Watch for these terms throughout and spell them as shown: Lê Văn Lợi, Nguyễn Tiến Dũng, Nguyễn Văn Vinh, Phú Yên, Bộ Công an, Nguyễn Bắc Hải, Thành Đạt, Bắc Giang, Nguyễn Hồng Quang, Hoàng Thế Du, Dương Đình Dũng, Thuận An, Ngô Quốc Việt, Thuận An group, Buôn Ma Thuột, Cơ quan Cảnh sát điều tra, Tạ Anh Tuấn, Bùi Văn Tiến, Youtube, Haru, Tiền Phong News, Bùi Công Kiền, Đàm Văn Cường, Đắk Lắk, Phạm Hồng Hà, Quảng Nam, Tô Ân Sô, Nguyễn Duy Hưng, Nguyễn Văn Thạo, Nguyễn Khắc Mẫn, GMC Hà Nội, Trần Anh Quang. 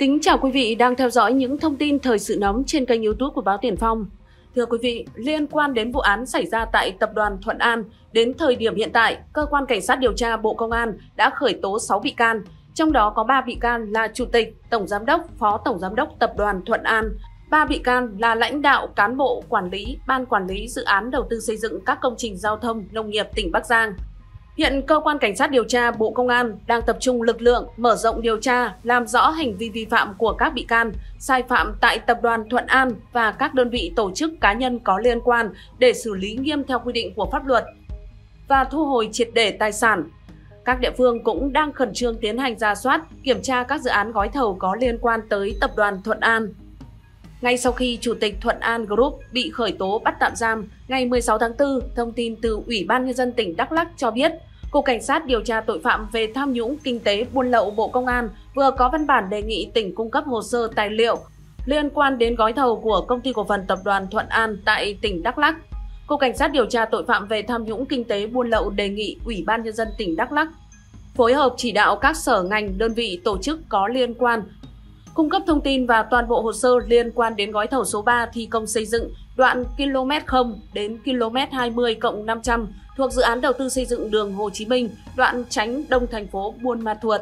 Kính chào quý vị đang theo dõi những thông tin thời sự nóng trên kênh YouTube của báo Tiền Phong. Thưa quý vị, liên quan đến vụ án xảy ra tại tập đoàn Thuận An, đến thời điểm hiện tại, cơ quan cảnh sát điều tra Bộ Công an đã khởi tố 6 bị can, trong đó có 3 bị can là chủ tịch, tổng giám đốc, phó tổng giám đốc tập đoàn Thuận An, 3 bị can là lãnh đạo, cán bộ, quản lý, ban quản lý dự án đầu tư xây dựng các công trình giao thông, nông nghiệp tỉnh Bắc Giang. Hiện cơ quan cảnh sát điều tra Bộ Công an đang tập trung lực lượng mở rộng điều tra, làm rõ hành vi vi phạm của các bị can, sai phạm tại tập đoàn Thuận An và các đơn vị tổ chức cá nhân có liên quan để xử lý nghiêm theo quy định của pháp luật và thu hồi triệt để tài sản. Các địa phương cũng đang khẩn trương tiến hành rà soát, kiểm tra các dự án gói thầu có liên quan tới tập đoàn Thuận An. Ngay sau khi Chủ tịch Thuận An Group bị khởi tố bắt tạm giam ngày 16 tháng 4, thông tin từ Ủy ban Nhân dân tỉnh Đắk Lắk cho biết, Cục Cảnh sát điều tra tội phạm về tham nhũng kinh tế buôn lậu Bộ Công an vừa có văn bản đề nghị tỉnh cung cấp hồ sơ tài liệu liên quan đến gói thầu của Công ty Cổ phần Tập đoàn Thuận An tại tỉnh Đắk Lắk. Cục Cảnh sát điều tra tội phạm về tham nhũng kinh tế buôn lậu đề nghị Ủy ban Nhân dân tỉnh Đắk Lắk phối hợp chỉ đạo các sở ngành, đơn vị, tổ chức có liên quan cung cấp thông tin và toàn bộ hồ sơ liên quan đến gói thầu số 3 thi công xây dựng đoạn km 0 đến km 20+500 thuộc dự án đầu tư xây dựng đường Hồ Chí Minh, đoạn tránh đông thành phố Buôn Ma Thuột.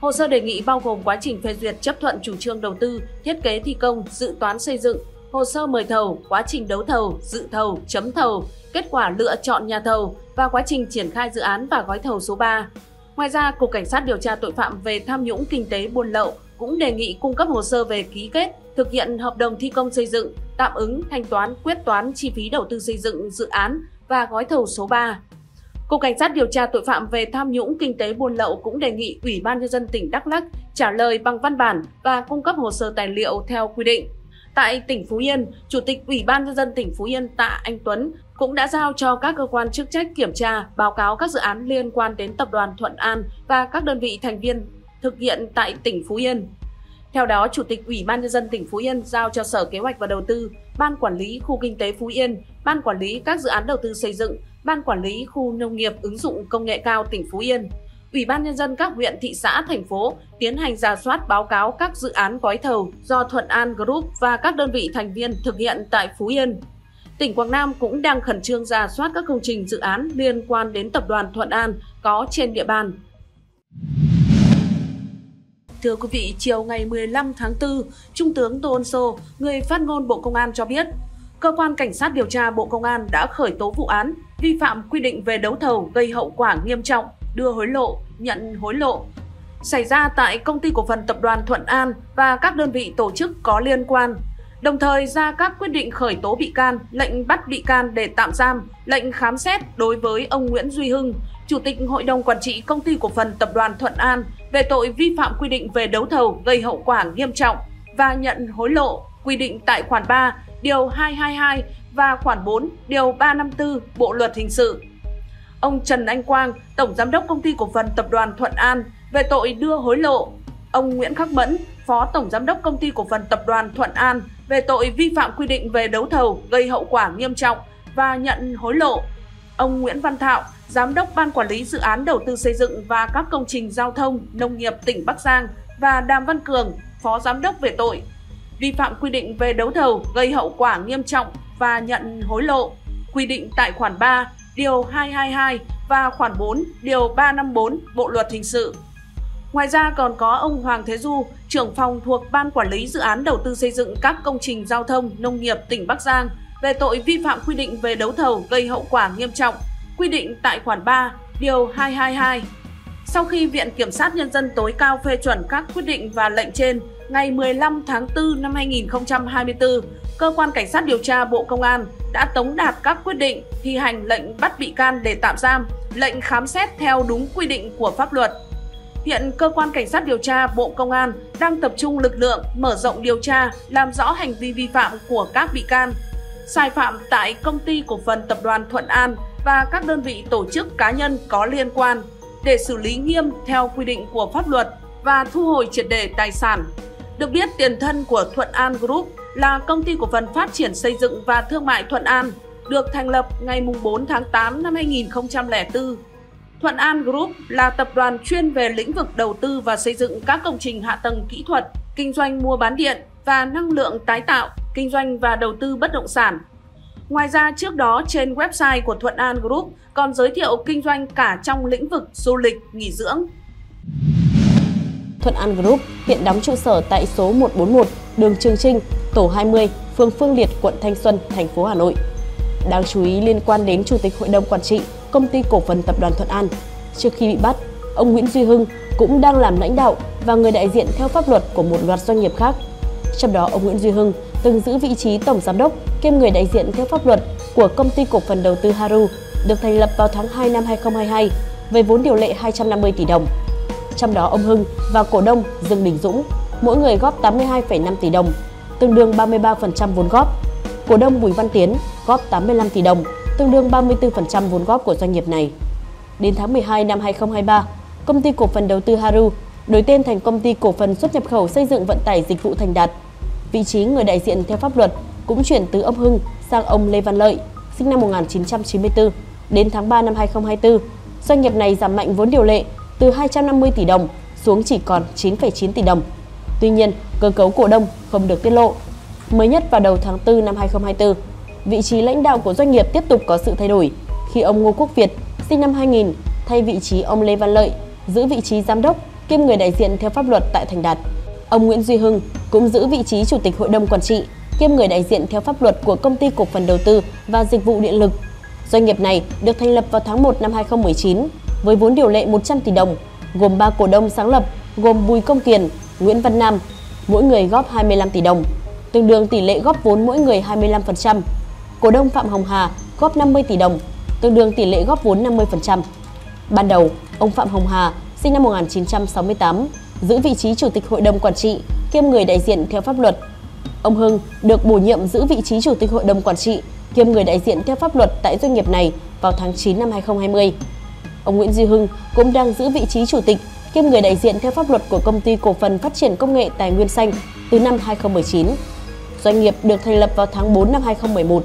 Hồ sơ đề nghị bao gồm quá trình phê duyệt chấp thuận chủ trương đầu tư, thiết kế thi công, dự toán xây dựng, hồ sơ mời thầu, quá trình đấu thầu, dự thầu, chấm thầu, kết quả lựa chọn nhà thầu và quá trình triển khai dự án và gói thầu số 3. Ngoài ra, Cục Cảnh sát điều tra tội phạm về tham nhũng kinh tế buôn lậu cũng đề nghị cung cấp hồ sơ về ký kết, thực hiện hợp đồng thi công xây dựng, tạm ứng, thanh toán, quyết toán chi phí đầu tư xây dựng dự án và gói thầu số 3. Cục Cảnh sát điều tra tội phạm về tham nhũng kinh tế buôn lậu cũng đề nghị Ủy ban Nhân dân tỉnh Đắk Lắk trả lời bằng văn bản và cung cấp hồ sơ tài liệu theo quy định. Tại tỉnh Phú Yên, Chủ tịch Ủy ban Nhân dân tỉnh Phú Yên Tạ Anh Tuấn cũng đã giao cho các cơ quan chức trách kiểm tra, báo cáo các dự án liên quan đến Tập đoàn Thuận An và các đơn vị thành viên thực hiện tại tỉnh Phú Yên. Theo đó, Chủ tịch Ủy ban Nhân dân tỉnh Phú Yên giao cho Sở Kế hoạch và Đầu tư, Ban Quản lý Khu Kinh tế Phú Yên, Ban Quản lý các dự án đầu tư xây dựng, Ban Quản lý Khu Nông nghiệp ứng dụng công nghệ cao tỉnh Phú Yên, Ủy ban Nhân dân các huyện, thị xã, thành phố tiến hành rà soát báo cáo các dự án gói thầu do Thuận An Group và các đơn vị thành viên thực hiện tại Phú Yên. Tỉnh Quảng Nam cũng đang khẩn trương rà soát các công trình dự án liên quan đến Tập đoàn Thuận An có trên địa bàn. Thưa quý vị, chiều ngày 15 tháng 4, Trung tướng Tô Ân Sô, người phát ngôn Bộ Công an cho biết, Cơ quan Cảnh sát điều tra Bộ Công an đã khởi tố vụ án vi phạm quy định về đấu thầu gây hậu quả nghiêm trọng, đưa hối lộ, nhận hối lộ, xảy ra tại Công ty Cổ phần Tập đoàn Thuận An và các đơn vị tổ chức có liên quan, đồng thời ra các quyết định khởi tố bị can, lệnh bắt bị can để tạm giam, lệnh khám xét đối với ông Nguyễn Duy Hưng, Chủ tịch Hội đồng Quản trị Công ty Cổ phần Tập đoàn Thuận An về tội vi phạm quy định về đấu thầu gây hậu quả nghiêm trọng và nhận hối lộ quy định tại khoản 3, điều 222 và khoản 4, điều 354 Bộ Luật Hình sự. Ông Trần Anh Quang, Tổng Giám đốc Công ty Cổ phần Tập đoàn Thuận An về tội đưa hối lộ. Ông Nguyễn Khắc Mẫn, Phó Tổng Giám đốc Công ty Cổ phần Tập đoàn Thuận An về tội vi phạm quy định về đấu thầu gây hậu quả nghiêm trọng và nhận hối lộ. Ông Nguyễn Văn Thạo, Giám đốc Ban Quản lý Dự án Đầu tư Xây dựng và các công trình giao thông, nông nghiệp tỉnh Bắc Giang và Đàm Văn Cường, Phó Giám đốc về tội vi phạm quy định về đấu thầu gây hậu quả nghiêm trọng và nhận hối lộ, quy định tại khoản 3, điều 222 và khoản 4, điều 354 Bộ Luật Hình sự. Ngoài ra còn có ông Hoàng Thế Du, trưởng phòng thuộc Ban Quản lý Dự án Đầu tư Xây dựng các công trình giao thông, nông nghiệp tỉnh Bắc Giang về tội vi phạm quy định về đấu thầu gây hậu quả nghiêm trọng, quy định tại khoản 3, điều 222. Sau khi Viện Kiểm sát Nhân dân tối cao phê chuẩn các quyết định và lệnh trên, ngày 15 tháng 4 năm 2024, Cơ quan Cảnh sát điều tra Bộ Công an đã tống đạt các quyết định thi hành lệnh bắt bị can để tạm giam, lệnh khám xét theo đúng quy định của pháp luật. Hiện Cơ quan Cảnh sát điều tra Bộ Công an đang tập trung lực lượng mở rộng điều tra, làm rõ hành vi vi phạm của các bị can, sai phạm tại Công ty Cổ phần Tập đoàn Thuận An và các đơn vị tổ chức cá nhân có liên quan để xử lý nghiêm theo quy định của pháp luật và thu hồi triệt để tài sản. Được biết, tiền thân của Thuận An Group là Công ty Cổ phần Phát triển Xây dựng và Thương mại Thuận An, được thành lập ngày 4 tháng 8 năm 2004. Thuận An Group là tập đoàn chuyên về lĩnh vực đầu tư và xây dựng các công trình hạ tầng kỹ thuật, kinh doanh mua bán điện và năng lượng tái tạo, kinh doanh và đầu tư bất động sản. Ngoài ra, trước đó trên website của Thuận An Group còn giới thiệu kinh doanh cả trong lĩnh vực du lịch, nghỉ dưỡng. Thuận An Group hiện đóng trụ sở tại số 141 đường Trường Trinh, tổ 20, phường Phương Liệt, quận Thanh Xuân, thành phố Hà Nội. Đáng chú ý liên quan đến Chủ tịch Hội đồng Quản trị Công ty Cổ phần Tập đoàn Thuận An. Trước khi bị bắt, ông Nguyễn Duy Hưng cũng đang làm lãnh đạo và người đại diện theo pháp luật của một loạt doanh nghiệp khác. Trong đó, ông Nguyễn Duy Hưng từng giữ vị trí Tổng Giám đốc kiêm người đại diện theo pháp luật của Công ty Cổ phần Đầu tư Haru, được thành lập vào tháng 2 năm 2022 với vốn điều lệ 250 tỷ đồng. Trong đó, ông Hưng và cổ đông Dương Đình Dũng mỗi người góp 82,5 tỷ đồng, tương đương 33% vốn góp. Cổ đông Bùi Văn Tiến góp 85 tỷ đồng, tương đương 34% vốn góp của doanh nghiệp này. Đến tháng 12 năm 2023, Công ty Cổ phần Đầu tư Haru đổi tên thành Công ty Cổ phần Xuất nhập khẩu Xây dựng Vận tải Dịch vụ Thành Đạt. Vị trí người đại diện theo pháp luật cũng chuyển từ ông Hưng sang ông Lê Văn Lợi, sinh năm 1994. Đến tháng 3 năm 2024, doanh nghiệp này giảm mạnh vốn điều lệ từ 250 tỷ đồng xuống chỉ còn 9,9 tỷ đồng. Tuy nhiên, cơ cấu cổ đông không được tiết lộ. Mới nhất vào đầu tháng 4 năm 2024, vị trí lãnh đạo của doanh nghiệp tiếp tục có sự thay đổi khi ông Ngô Quốc Việt, sinh năm 2000, thay vị trí ông Lê Văn Lợi, giữ vị trí giám đốc kiêm người đại diện theo pháp luật tại Thành Đạt. Ông Nguyễn Duy Hưng cũng giữ vị trí Chủ tịch Hội đồng Quản trị kiêm người đại diện theo pháp luật của Công ty Cổ phần Đầu tư và Dịch vụ Điện lực. Doanh nghiệp này được thành lập vào tháng 1 năm 2019 với vốn điều lệ 100 tỷ đồng, gồm 3 cổ đông sáng lập gồm Bùi Công Kiền, Nguyễn Văn Nam, mỗi người góp 25 tỷ đồng, tương đương tỷ lệ góp vốn mỗi người 25%. Cổ đông Phạm Hồng Hà góp 50 tỷ đồng, tương đương tỷ lệ góp vốn 50%. Ban đầu, ông Phạm Hồng Hà, sinh năm 1968, giữ vị trí Chủ tịch Hội đồng Quản trị kiêm người đại diện theo pháp luật. Ông Hưng được bổ nhiệm giữ vị trí Chủ tịch Hội đồng Quản trị kiêm người đại diện theo pháp luật tại doanh nghiệp này vào tháng 9 năm 2020. Ông Nguyễn Duy Hưng cũng đang giữ vị trí Chủ tịch kiêm người đại diện theo pháp luật của Công ty Cổ phần Phát triển Công nghệ Tài nguyên Xanh từ năm 2019. Doanh nghiệp được thành lập vào tháng 4 năm 2011.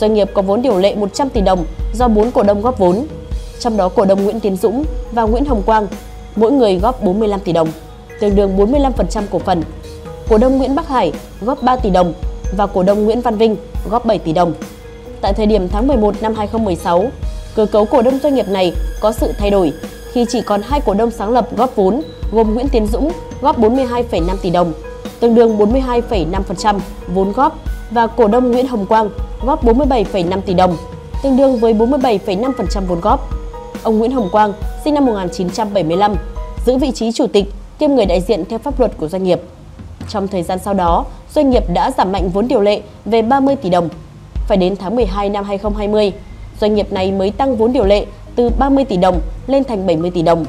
Doanh nghiệp có vốn điều lệ 100 tỷ đồng do 4 cổ đông góp vốn, trong đó cổ đông Nguyễn Tiến Dũng và Nguyễn Hồng Quang mỗi người góp 45 tỷ đồng, tương đương 45% cổ phần. Cổ đông Nguyễn Bắc Hải góp 3 tỷ đồng và cổ đông Nguyễn Văn Vinh góp 7 tỷ đồng. Tại thời điểm tháng 11 năm 2016, cơ cấu cổ đông doanh nghiệp này có sự thay đổi khi chỉ còn 2 cổ đông sáng lập góp vốn gồm Nguyễn Tiến Dũng góp 42,5 tỷ đồng, tương đương 42,5% vốn góp và cổ đông Nguyễn Hồng Quang góp 47,5 tỷ đồng, tương đương với 47,5% vốn góp. Ông Nguyễn Hồng Quang, sinh năm 1975, giữ vị trí Chủ tịch kiêm người đại diện theo pháp luật của doanh nghiệp. Trong thời gian sau đó, doanh nghiệp đã giảm mạnh vốn điều lệ về 30 tỷ đồng. Phải đến tháng 12 năm 2020, doanh nghiệp này mới tăng vốn điều lệ từ 30 tỷ đồng lên thành 70 tỷ đồng.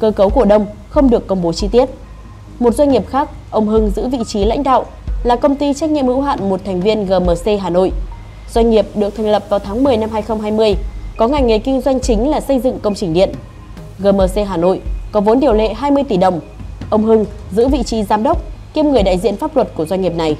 Cơ cấu cổ đông không được công bố chi tiết. Một doanh nghiệp khác, ông Hưng giữ vị trí lãnh đạo là Công ty Trách nhiệm hữu hạn một thành viên GMC Hà Nội. Doanh nghiệp được thành lập vào tháng 10 năm 2020, có ngành nghề kinh doanh chính là xây dựng công trình điện. GMC Hà Nội có vốn điều lệ 20 tỷ đồng. Ông Hưng giữ vị trí giám đốc kiêm người đại diện pháp luật của doanh nghiệp này.